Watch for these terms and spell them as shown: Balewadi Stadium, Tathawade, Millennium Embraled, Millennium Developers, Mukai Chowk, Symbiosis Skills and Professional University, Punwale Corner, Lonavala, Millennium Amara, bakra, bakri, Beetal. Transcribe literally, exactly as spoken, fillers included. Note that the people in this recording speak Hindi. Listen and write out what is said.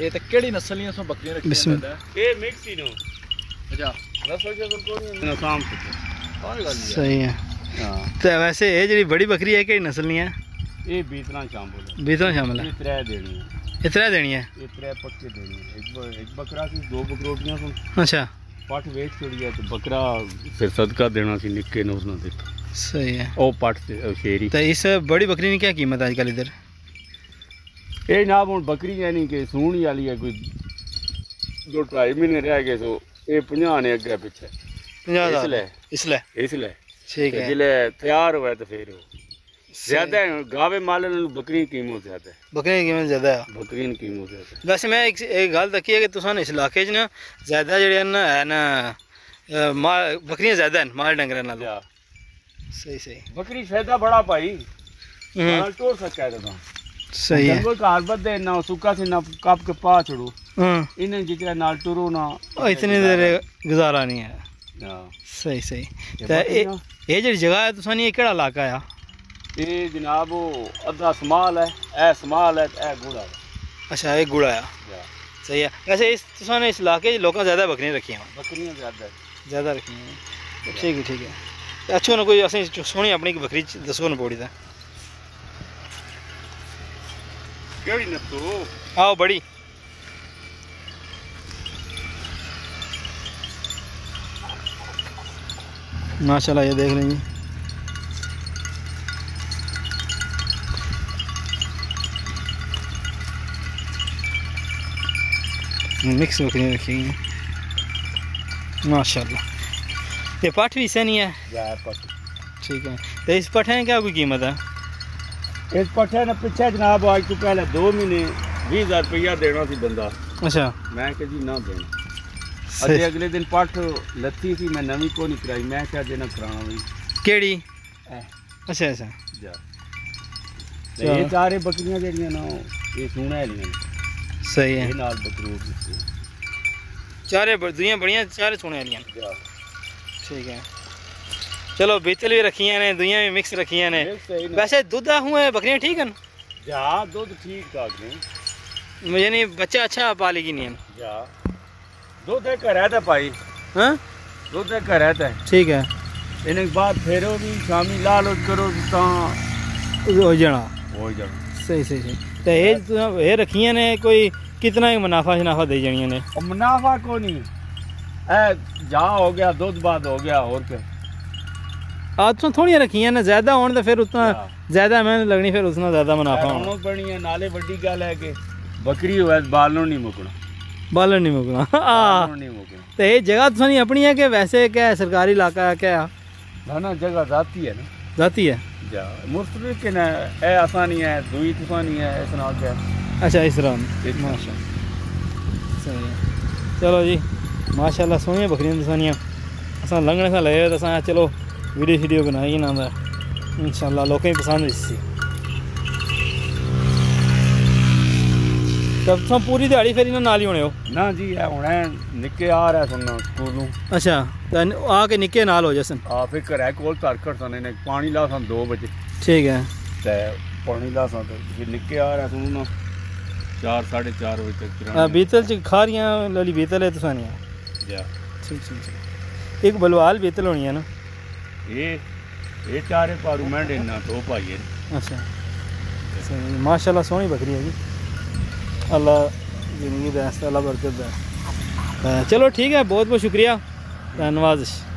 ये तो केड़ी नस्ल है उसमें बकरियां रखी है ये मिक्स ही नो अच्छा नस्ल जो कोई काम और गल सही है हां तो वैसे ये जेडी बड़ी बकरी है केड़ी नस्ल नहीं है ये बीतना शामिल है बीतना शामिल है त्रै देनी है इतरा देनी है ये त्रै पक्के देनी है एक एक बकरा की दो बकरोटियां सुन अच्छा पाठ वेट छोड़ी है तो बकरा फिर सदका देना सी निक्के ने उसने देता सही है ओ पाठ शेरी तो इस बड़ी बकरी की क्या कीमत है आजकल इधर ये ना हूँ बकरी है नहीं कि सूनी वाली है कोई दो ढाई महीने रह गए सो ये पाँह ने अगे पिछे इसलिए इसलिए इसलिए ठीक है जिले तैयार हुआ तो फिर ज्यादा है गावे माले बकरी की कीमत ज्यादा है बकरी की कीमत ज्यादा है बकरी की कीमत ज्यादा है वैसे मैं एक एक गल देखी है कि तुम इस इलाके च ना ज्यादा जो है ना बकरियाँ ज्यादा हैं माल डंगर ना सही सही बकरी फायदा बड़ा भाई तोड़ सकता है तो सही है कारबत दे ना सुखा से ना काप के पा छोड़ो इन्हें जितना नाल टुरो ना इतने देर गुजारा नहीं है सही सही तो ये जो जगह है तुसा नहीं केड़ा इलाका है ये जनाब वो अद्धा समाल है ए समाल है ए गुड़ा है अच्छा ये गुड़ा है सही है वैसे इस तुसा ने इस इलाके के लोग ज्यादा बकरियां रखी हैं बकरियां ज्यादा ज्यादा रखी हैं ठीक है ठीक है अच्छा ना कोई ऐसी सोहनी अपनी बकरी दसो ना पौड़ी दा आओ बड़ी माशाल्लाह ये देख रही हैं मिक्स बकरियाँ रखी हैं माशाल्लाह ये पठ भी से नहीं है ठीक है तो इस पठ है क्या कोई कीमत है इस पट्टे ने पिछे जनाब आज तो पहले दो महीने बीस हजार रुपया देना सी बंदा अच्छा मैं कह जी ना देना अरे अगले दिन पठ लत्ती थी मैं नवी को नहीं कराई मैं क्या देना कराना भाई केड़ी अच्छा अच्छा जा ये सारे बकरियां जेड़ियां ना ये सुना है नहीं सही है ये नाल बकरू चारे दुनिया बढ़िया चारे सुने वाली ठीक है चलो बीतल भी रखियां ने दुनिया भी मिक्स रखियां ने वैसे दूध हुए बकरियां ठीक हैं जा दूध ठीक ठाक ने मुझे नहीं बच्चा अच्छा पालेगी नहीं जा दूध एक रहता भाई हां दूध एक रहता है ठीक है इने के बाद फेरो भी शामी लाल करो तो हो जाना हो जाना सही सही सही तो ये तो ये रखियां ने कोई कितना ही मुनाफा मुनाफा दे जानियां ने मुनाफा को नहीं ए जा हो गया दूध बाद हो गया और क्या आज तो थोड़ी रखी है ना ज्यादा होने तो फिर उतना ज्यादा मेहनत लगनी फिर उतना ज्यादा मुनाफा होना पड़नी है नाले बड़ी गल है कि बकरी होए बालों नहीं मुकना बालों नहीं मुकना बालों नहीं मुकना तो ये जगह तो नहीं अपनी है कि वैसे क्या है सरकारी इलाका है क्या ना ना जगह जाती है ना जाती है जा मुफ्त के ना ए आसानी है दुई तुफानी है इतना क्या अच्छा इस तरह माशाल्लाह चलो जी माशाल्लाह सोहनी बकरियां तुसानियां असा लंघने सा लगे तो असा चलो वीडियो शीडियो बनाई ना मैं इंशाल्लाह लोगों को पसंद इसी तब तुम पूरी दिहाड़ी फिर इन्हें नाल ही होने हो ना जी है उन्हें निक्के आ रहा है सुनना स्कूलों अच्छा तो आके निक्के नाल हो जैसे आ फिर कराए कोल तार कर सने ने पानी ला सन दो बजे ठीक है तो पानी ला सन तो फिर निक्के आ रहा है सुनना चार साढ़े चार बजे तक बीतल खा रही लोली बीतल है तो सानिया ठीक ठीक एक बलवाल बीतल होनी है ना ये ये चारे पार्लियामेंट इन्ना तो पाइए अच्छा माशाल्लाह सोहनी बकरी है जी अल्लाह जिंदगी दे अल्लाह बरकत दे चलो ठीक है बहुत बहुत शुक्रिया धन्यवाद।